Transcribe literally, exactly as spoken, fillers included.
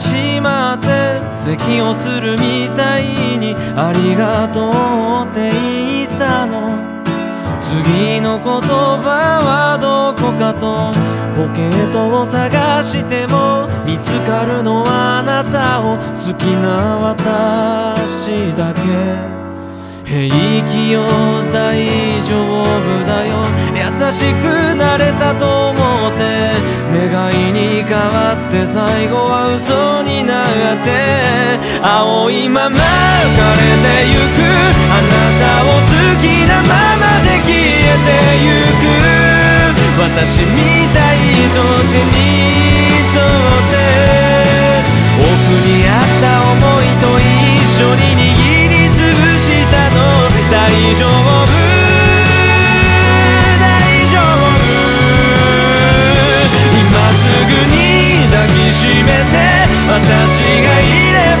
しまって咳をするみたいにありがとうって言ったの。次の言葉はどこかとポケットを探しても見つかるのはあなたを好きな私だけ。平気よ大丈夫だよ、優しくなれたと思って願いに変わって最後は嘘になって青いまま浮かれてゆく、あなたを好きなままで消えてゆく、私みたいと手に取って奥にあった想いと一緒に握り大丈夫大丈夫、今すぐに抱きしめて、私がいれ